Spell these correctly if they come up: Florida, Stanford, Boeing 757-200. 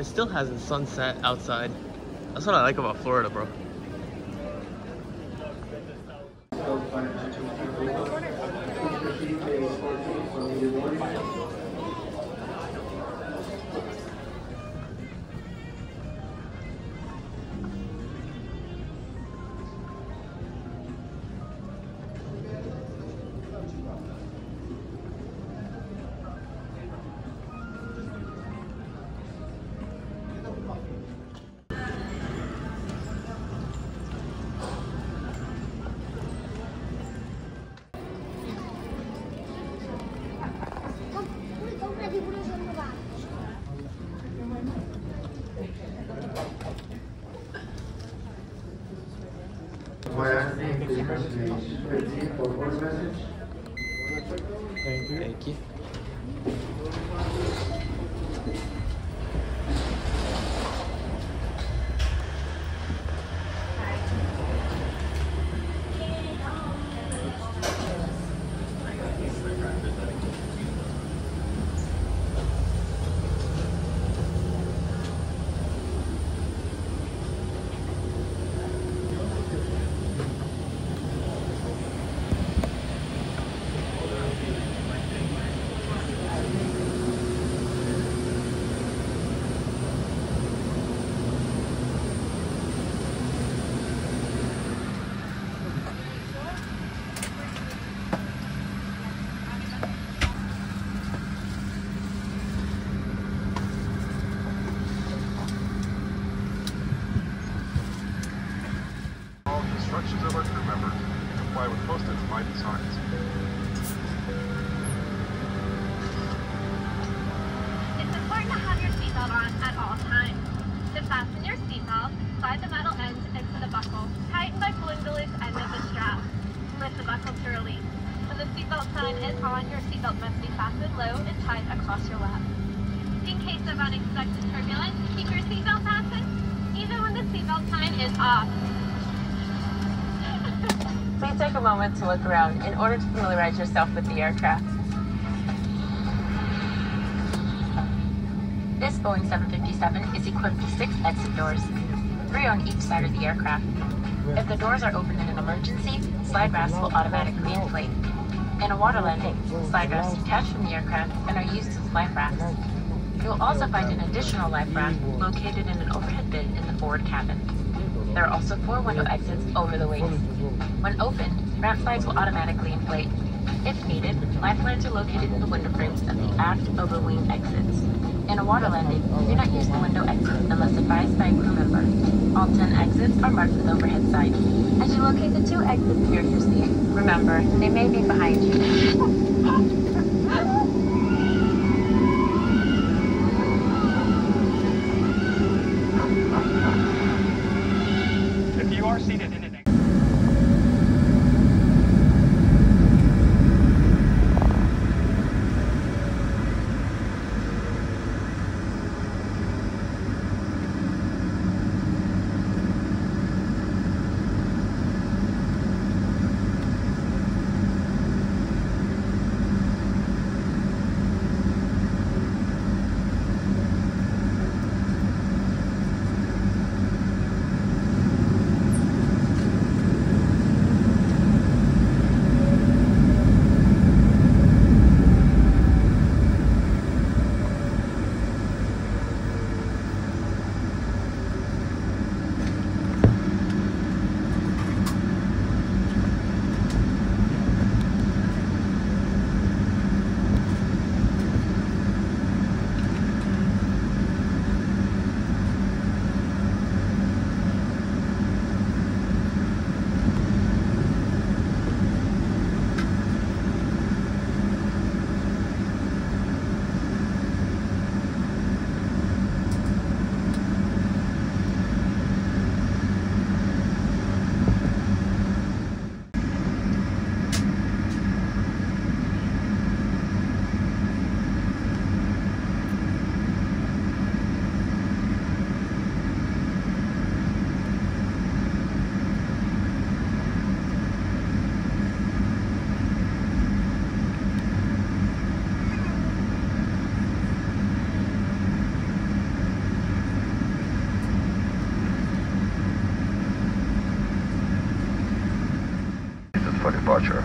It still hasn't sunset outside. That's what I like about Florida, bro. Thank you. Thank you. Instructions are to remember and comply with posted provided signs. It's important to have your seatbelt on at all times. To fasten your seatbelt, slide the metal end into the buckle. Tighten by pulling the loose end of the strap. Lift the buckle to release. When the seatbelt sign is on, your seatbelt must be fastened low and tight across your lap. In case of unexpected turbulence, keep your seatbelt fastened even when the seatbelt sign is off. Please take a moment to look around in order to familiarize yourself with the aircraft. This Boeing 757 is equipped with 6 exit doors, 3 on each side of the aircraft. If the doors are open in an emergency, slide rafts will automatically inflate. In a water landing, slide rafts detach from the aircraft and are used as life rafts. You will also find an additional life raft located in an overhead bin in the forward cabin. There are also 4 window exits over the wings. When opened, ramp slides will automatically inflate. If needed, lifelines are located in the window frames of the aft overwing exits. In a water landing, do not use the window exit unless advised by a crew member. All 10 exits are marked with overhead side. As you locate the 2 exits near your seat, remember, they may be behind you. for departure.